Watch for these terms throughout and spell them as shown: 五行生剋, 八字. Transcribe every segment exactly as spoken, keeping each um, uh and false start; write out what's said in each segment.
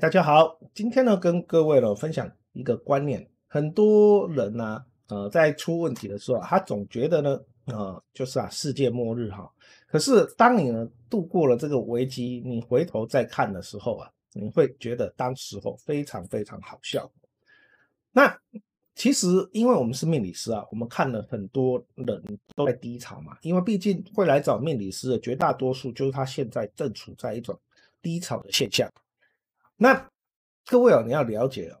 大家好，今天呢跟各位呢分享一个观念，很多人呢、啊、呃在出问题的时候，他总觉得呢呃就是啊世界末日哈、啊，可是当你呢度过了这个危机，你回头再看的时候啊，你会觉得当时候非常非常好笑。那其实因为我们是命理师啊，我们看了很多人都在低潮嘛，因为毕竟会来找命理师的绝大多数就是他现在正处在一种低潮的现象。那各位哦，你要了解哦，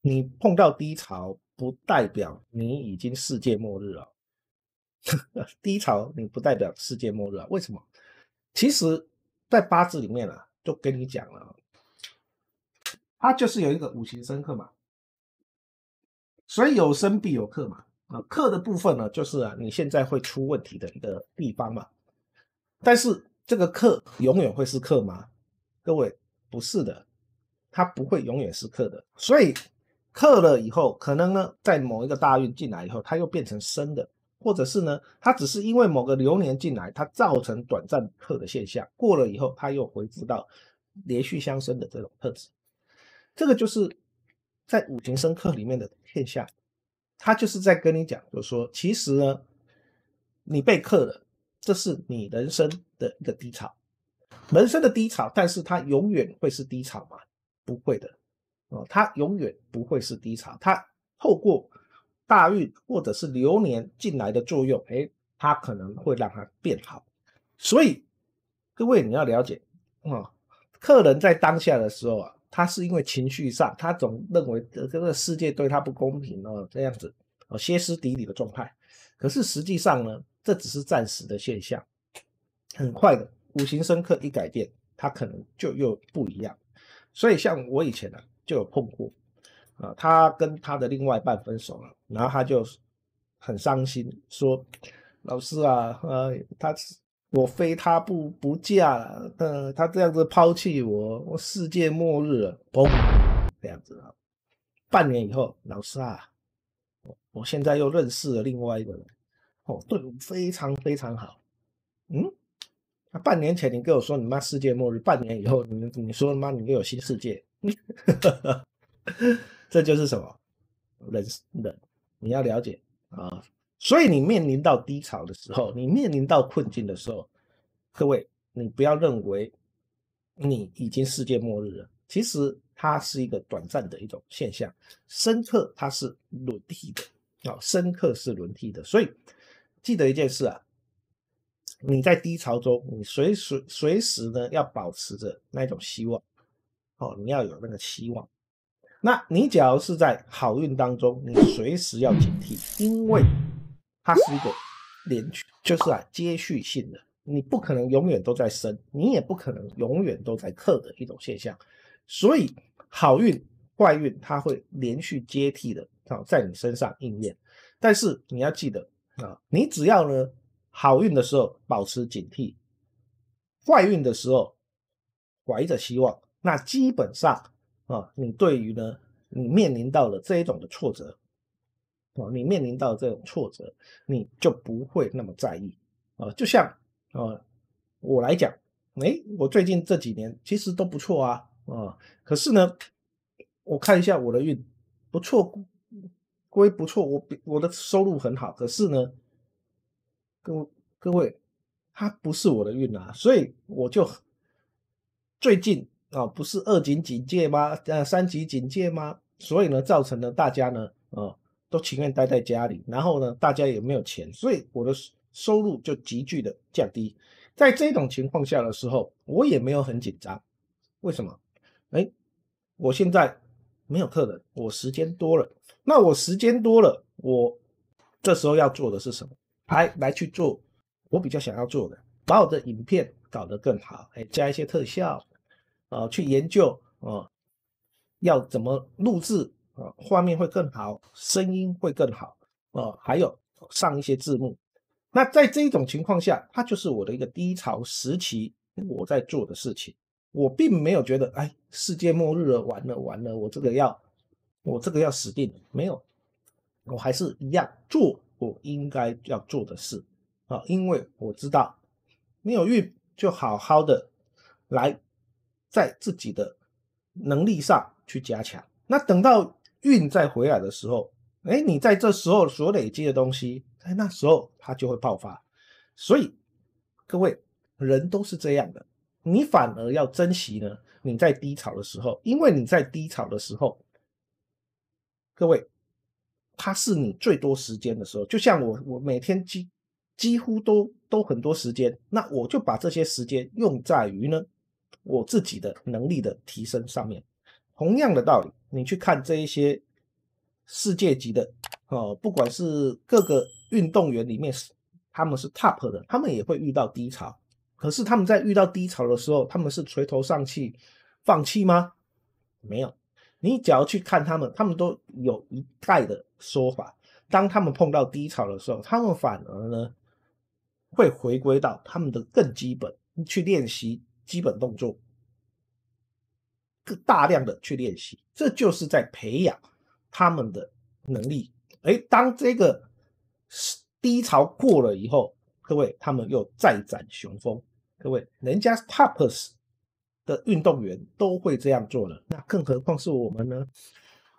你碰到低潮不代表你已经世界末日了。低潮你不代表世界末日啊？为什么？其实在八字里面啊，就跟你讲了，它就是有一个五行生克嘛，所以有生必有克嘛。啊，克的部分呢，就是啊你现在会出问题的一个地方嘛。但是这个克永远会是克吗？各位，不是的。它不会永远是克的，所以克了以后，可能呢，在某一个大运进来以后，它又变成生的，或者是呢，它只是因为某个流年进来，它造成短暂克的现象，过了以后，它又恢复到连续相生的这种特质。这个就是在五行生克里面的现象，它就是在跟你讲，就是说，其实呢，你被克了，这是你人生的一个低潮，人生的低潮，但是它永远会是低潮嘛。不会的、哦、它永远不会是低潮，它透过大运或者是流年进来的作用，诶，它可能会让它变好。所以各位你要了解、哦、客人在当下的时候啊，他是因为情绪上他总认为这个世界对他不公平、哦、这样子、哦、歇斯底里的状态，可是实际上呢，这只是暂时的现象，很快的五行生克一改变，它可能就又不一样。所以像我以前呢、啊、就有碰过啊，他跟他的另外一半分手了，然后他就很伤心，说老师啊，呃，他我非他不不嫁了，呃，他这样子抛弃我，我世界末日了，砰，这样子啊。半年以后，老师啊，我现在又认识了另外一个人，哦，对我非常非常好，嗯。半年前你跟我说你妈世界末日，半年以后 你, 你说妈你又有新世界。这就是什么人人你要了解啊。所以你面临到低潮的时候，你面临到困境的时候，各位你不要认为你已经世界末日了，其实它是一个短暂的一种现象，生克它是轮替的、哦、生克是轮替的。所以记得一件事啊，你在低潮中，你随时随时呢要保持着那种希望，哦，你要有那个希望。那你假如是在好运当中，你随时要警惕，因为它是一个连续，就是啊接续性的，你不可能永远都在升，你也不可能永远都在克的一种现象。所以好运、坏运它会连续接替的、哦、在你身上应验。但是你要记得啊、哦，你只要呢。好运的时候保持警惕，坏运的时候怀着希望，那基本上啊，你对于呢，你面临到了这一种的挫折，啊，你面临到这种挫折，你就不会那么在意啊。就像啊，我来讲，哎，我最近这几年其实都不错啊，啊，可是呢，我看一下我的运，不错归不错，我我的收入很好，可是呢。各位，它不是我的运啊，所以我就最近啊、哦，不是二级警戒吗？呃，三级警戒吗？所以呢，造成了大家呢，呃，都情愿待在家里，然后呢，大家也没有钱，所以我的收入就急剧的降低。在这种情况下的时候，我也没有很紧张，为什么？哎，我现在没有客人，我时间多了，那我时间多了，我这时候要做的是什么？来来去做我比较想要做的，把我的影片搞得更好，哎，加一些特效，呃，去研究呃要怎么录制，呃，画面会更好，声音会更好，呃，还有上一些字幕。那在这一种情况下，它就是我的一个低潮时期我在做的事情，我并没有觉得哎世界末日了，完了完了，我这个要我这个要死定了，没有，我还是一样做。我应该要做的事啊，因为我知道没有运就好好的来在自己的能力上去加强。那等到运再回来的时候，哎，你在这时候所累积的东西，哎，那时候它就会爆发。所以各位，人都是这样的，你反而要珍惜呢你在低潮的时候，因为你在低潮的时候，各位，它是你最多时间的时候。就像我我每天几几乎都都很多时间，那我就把这些时间用在于呢我自己的能力的提升上面。同样的道理，你去看这一些世界级的、呃、不管是各个运动员里面他们是 top 的，他们也会遇到低潮，可是他们在遇到低潮的时候，他们是垂头丧气放弃吗？没有。你只要去看他们，他们都有一概的说法，当他们碰到低潮的时候，他们反而呢会回归到他们的更基本，去练习基本动作，大量的去练习，这就是在培养他们的能力。诶，当这个低潮过了以后，各位，他们又再展雄风。各位，人家 T O P S 的运动员都会这样做了，那更何况是我们呢？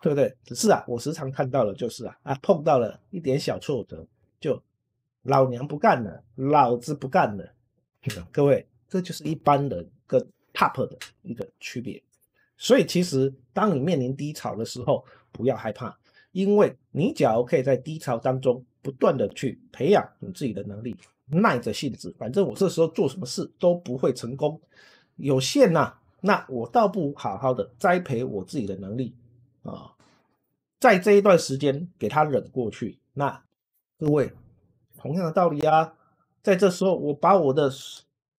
对不对？只是啊，我时常看到了就是啊啊，碰到了一点小挫折，就老娘不干了，老子不干了。各位，这就是一般人跟 T O P 的一个区别。所以其实当你面临低潮的时候，不要害怕，因为你假如可以在低潮当中不断的去培养你自己的能力，耐着性子，反正我这时候做什么事都不会成功，有限啊，那我倒不好好的栽培我自己的能力啊、呃，在这一段时间给他忍过去。那各位，同样的道理啊，在这时候我把我的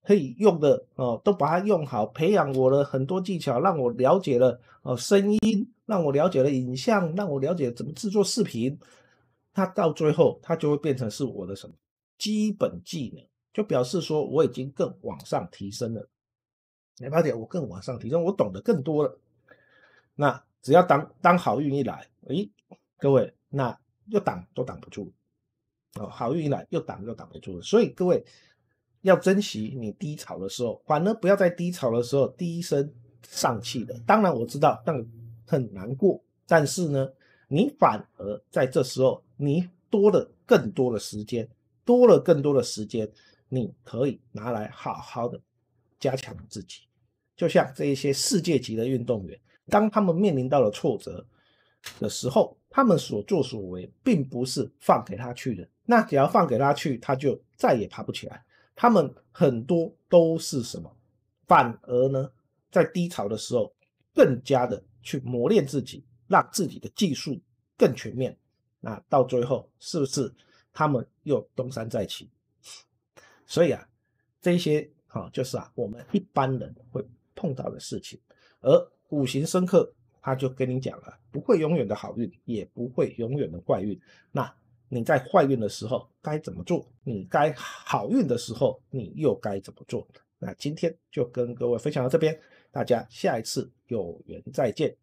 可以用的、呃、都把它用好，培养我的很多技巧，让我了解了、呃、声音，让我了解了影像，让我了解怎么制作视频，它到最后它就会变成是我的什么基本技能，就表示说我已经更往上提升了，你发现我更往上提升，我懂得更多了。那只要当当好运一来，诶，各位，那又挡都挡不住、哦、好运一来又挡又挡不住了。所以各位要珍惜你低潮的时候，反而不要在低潮的时候低声丧气的。当然我知道那很难过，但是呢你反而在这时候你多了更多的时间，多了更多的时间你可以拿来好好的加强自己。就像这一些世界级的运动员，当他们面临到了挫折的时候，他们所作所为并不是放给他去的，那只要放给他去，他就再也爬不起来。他们很多都是什么？反而呢，在低潮的时候，更加的去磨练自己，让自己的技术更全面。那到最后，是不是他们又东山再起？所以啊，这些啊，就是啊，我们一般人会碰到的事情。而五行生克，他就跟你讲了，不会永远的好运，也不会永远的坏运。那你在坏运的时候该怎么做，你该好运的时候你又该怎么做。那今天就跟各位分享到这边，大家下一次有缘再见。